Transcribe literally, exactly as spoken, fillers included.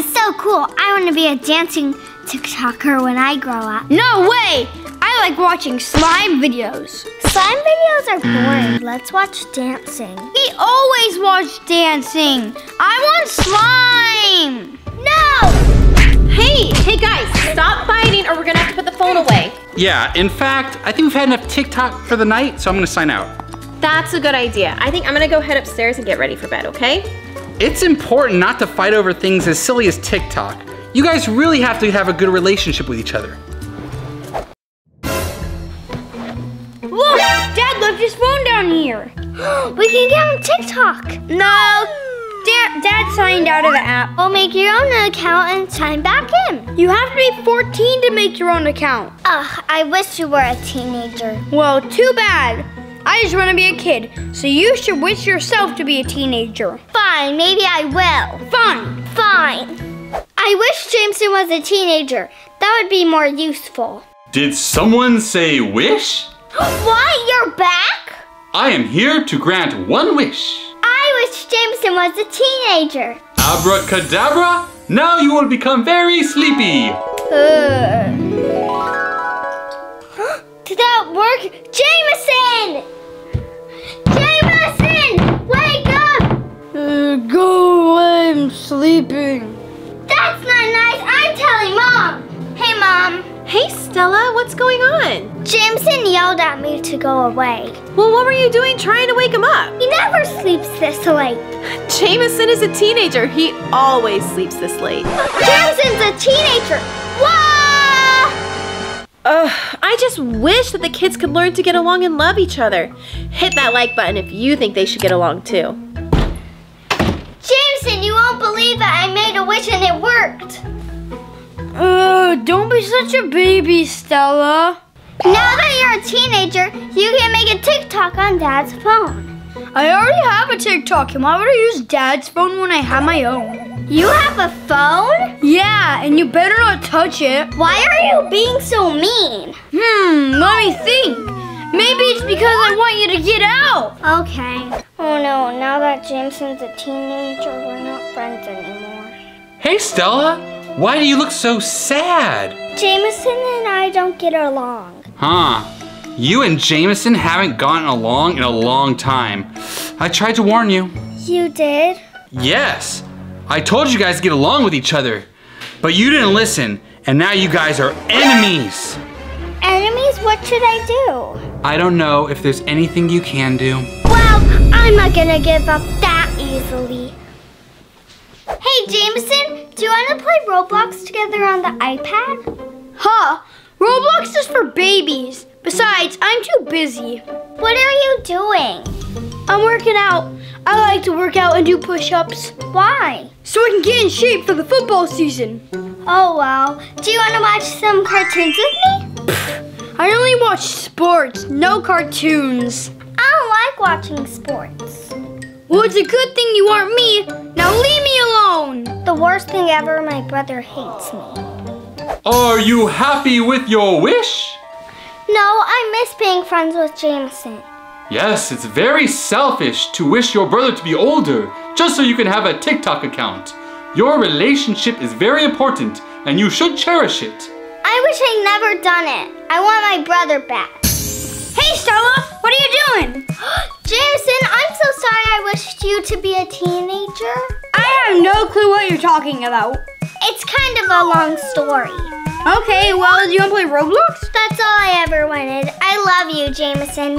is so cool. I want to be a dancing TikToker when I grow up. No way! I like watching slime videos. Slime videos are boring. Let's watch dancing. We always watch dancing. I want slime. No! Hey, hey guys, stop fighting or we're gonna have to put the phone away. Yeah, in fact, I think we've had enough TikTok for the night, so I'm gonna sign out. That's a good idea. I think I'm gonna go head upstairs and get ready for bed, okay? It's important not to fight over things as silly as TikTok. You guys really have to have a good relationship with each other. Look, Dad left his phone down here. We can get on TikTok. No, Dad, Dad signed out of the app. Well, make your own account and sign back in. You have to be fourteen to make your own account. Ugh, I wish you were a teenager. Well, too bad. I just want to be a kid, so you should wish yourself to be a teenager. Fine, maybe I will. Fine. Fine. I wish Jameson was a teenager. That would be more useful. Did someone say wish? What? You're back? I am here to grant one wish. I wish Jameson was a teenager. Abracadabra, now you will become very sleepy. Uh. Did that work? Jameson! Jameson! Wake up! Uh, go away, I'm sleeping. That's not nice, I'm telling Mom. Hey, Mom. Hey, Stella, what's going on? Jameson yelled at me to go away. Well, what were you doing trying to wake him up? He never sleeps this late. Jameson is a teenager. He always sleeps this late. Jameson's a teenager. Whoa! Ugh, I just wish that the kids could learn to get along and love each other. Hit that like button if you think they should get along too. Jameson, you won't believe that I made a wish and it worked. Ugh, don't be such a baby, Stella. Now that you're a teenager, you can make a TikTok on Dad's phone. I already have a TikTok, and why would I use Dad's phone when I have my own? You have a phone? Yeah, and you better not touch it. Why are you being so mean? Hmm, let me think. Maybe it's because I want you to get out. Okay. Oh no, now that Jameson's a teenager, we're not friends anymore. Hey Stella, why do you look so sad? Jameson and I don't get along. Huh, you and Jameson haven't gotten along in a long time. I tried to warn you. You did? Yes. I told you guys to get along with each other, but you didn't listen, and now you guys are enemies. Enemies? What should I do? I don't know if there's anything you can do. Well, I'm not gonna give up that easily. Hey, Jameson, do you wanna play Roblox together on the iPad? Huh, Roblox is for babies. Besides, I'm too busy. What are you doing? I'm working out. I like to work out and do push-ups. Why? So I can get in shape for the football season. Oh, well. Do you want to watch some cartoons with me? Pfft, I only watch sports, no cartoons. I don't like watching sports. Well, it's a good thing you aren't me. Now leave me alone. The worst thing ever, my brother hates me. Are you happy with your wish? No, I miss being friends with Jameson. Yes, it's very selfish to wish your brother to be older, just so you can have a TikTok account. Your relationship is very important, and you should cherish it. I wish I'd never done it. I want my brother back. Hey, Stella, what are you doing? Jameson, I'm so sorry I wished you to be a teenager. I have no clue what you're talking about. It's kind of a long story. Okay, well, do you want to play Roblox? That's all I ever wanted. I love you, Jameson.